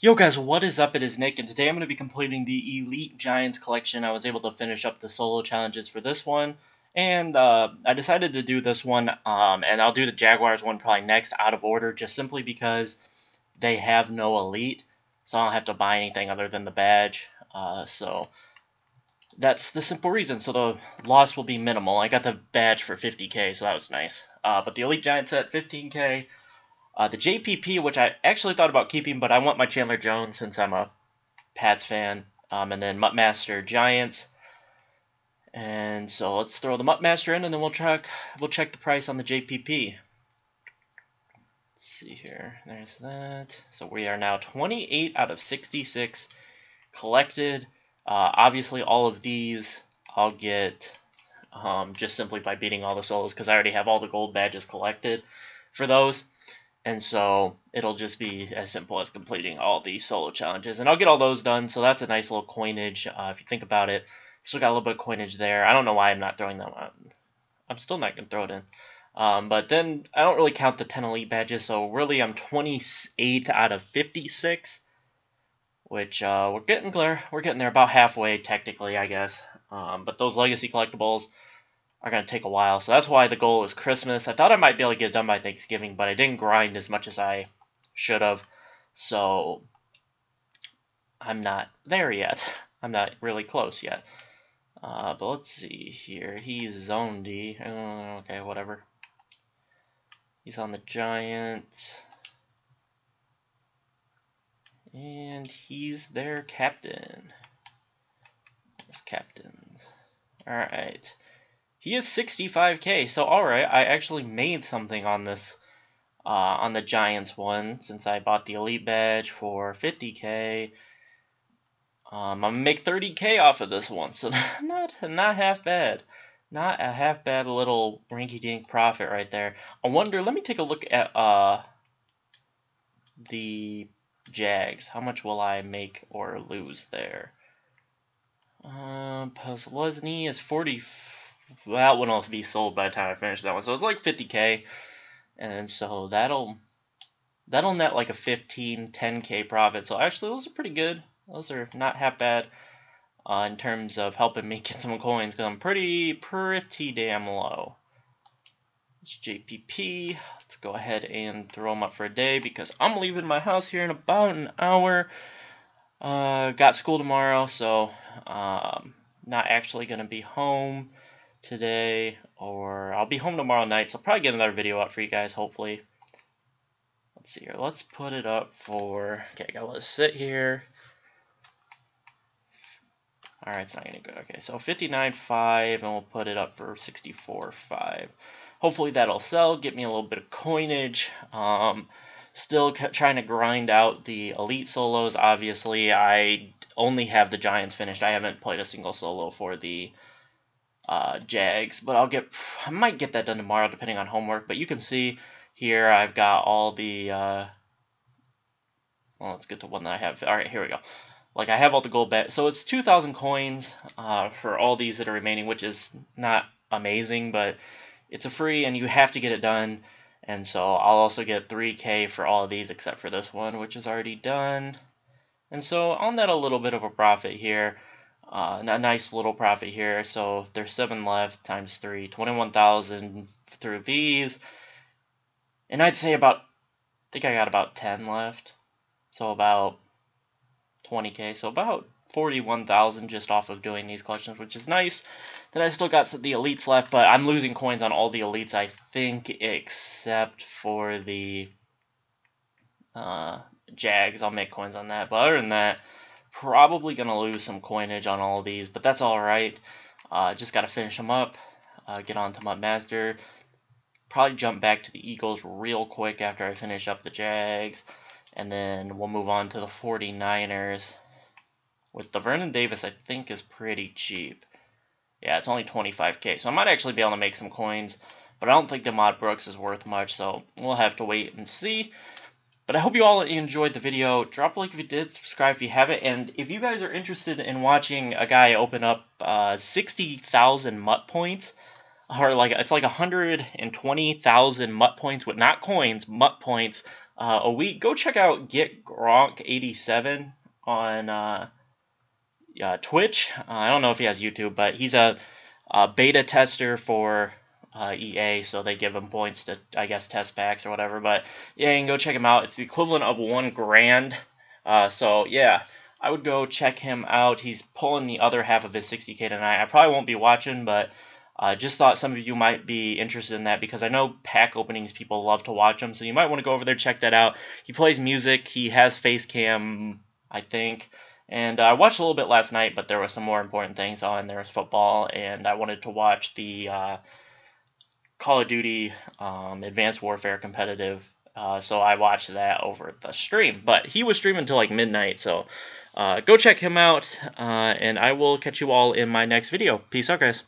Yo guys, what is up? It is Nick, and today I'm going to be completing the Elite Giants collection. I was able to finish up the solo challenges for this one, and I decided to do this one, and I'll do the Jaguars one probably next out of order, just simply because they have no Elite, so I don't have to buy anything other than the badge, so that's the simple reason, so the loss will be minimal. I got the badge for 50k, so that was nice, but the Elite Giants at 15k. The JPP, which I actually thought about keeping, but I want my Chandler Jones since I'm a Pats fan. And then Muttmaster Giants. And so let's throw the Muttmaster in, and then we'll check the price on the JPP. Let's see here. There's that. So we are now 28 out of 66 collected. Obviously, all of these I'll get just simply by beating all the solos because I already have all the gold badges collected for those. And so it'll just be as simple as completing all these solo challenges. And I'll get all those done, so that's a nice little coinage. If you think about it, still got a little bit of coinage there. I don't know why I'm not throwing them out. I'm still not going to throw it in. But then I don't really count the 10 elite badges, so really I'm 28 out of 56. Which we're getting there. We're getting there, about halfway technically, I guess. But those legacy collectibles are going to take a while, so that's why the goal is Christmas. I thought I might be able to get it done by Thanksgiving, but I didn't grind as much as I should have, so I'm not there yet. I'm not really close yet. But let's see here. He's Zone D. Okay, whatever. He's on the Giants. And he's their captain. There's captains. All right. He is 65k, so alright, I actually made something on this, on the Giants one, since I bought the Elite Badge for 50k. I'm going to make 30k off of this one, so not half bad. Not a half bad little rinky-dink profit right there. I wonder, let me take a look at the Jags. How much will I make or lose there? Posluszny is 44. Well, that one will also be sold by the time I finish that one, so it's like 50k, and so that'll net like a 10k profit. So actually, those are pretty good. Those are not half bad in terms of helping me get some coins because I'm pretty damn low. It's JPP. Let's go ahead and throw them up for a day because I'm leaving my house here in about an hour. Got school tomorrow, so not actually gonna be home today, or I'll be home tomorrow night, so I'll probably get another video out for you guys, hopefully. Let's see here. Let's put it up for... Okay, I gotta let it sit here. Alright, it's not gonna go. Okay, so 59.5, and we'll put it up for 64.5. Hopefully that'll sell, get me a little bit of coinage. Still trying to grind out the Elite solos, obviously. I only have the Giants finished. I haven't played a single solo for the Jags, but I might get that done tomorrow depending on homework, but you can see here I've got all the, well, let's get to one that I have. All right, here we go. Like, I have all the gold badges, so it's 2,000 coins for all these that are remaining, which is not amazing, but it's a free, and you have to get it done, and so I'll also get 3k for all of these except for this one, which is already done, and so I'll net a little bit of a profit here. A nice little profit here, so there's 7 left times 3, 21,000 through these, and I'd say about, I think I got about 10 left, so about 20k, so about 41,000 just off of doing these collections, which is nice that I still got the elites left, but I'm losing coins on all the elites, I think, except for the Jags. I'll make coins on that, but other than that, probably going to lose some coinage on all of these, but that's alright. Just got to finish them up, get on to Muttmaster. Probably jump back to the Eagles real quick after I finish up the Jags, and then we'll move on to the 49ers. With the Vernon Davis, I think, is pretty cheap. Yeah, it's only 25k, so I might actually be able to make some coins, but I don't think the Mod Brooks is worth much, so we'll have to wait and see. But I hope you all enjoyed the video. Drop a like if you did, subscribe if you haven't, and if you guys are interested in watching a guy open up 60,000 mutt points, or like it's like 120,000 mutt points with not coins, mutt points a week. Go check out GetGronk87 on Twitch. I don't know if he has YouTube, but he's a beta tester for EA, so they give him points to, I guess, test packs or whatever. But yeah, you can go check him out. It's the equivalent of $1,000. So yeah, I would go check him out. He's pulling the other half of his 60K tonight. I probably won't be watching, but I just thought some of you might be interested in that because I know pack openings, people love to watch them. So you might want to go over there, check that out. He plays music. He has face cam, I think. And I watched a little bit last night, but there were some more important things on. There was football, and I wanted to watch the Call of Duty Advanced Warfare competitive. So I watched that over the stream. But he was streaming until like midnight, so go check him out. And I will catch you all in my next video. Peace out, guys.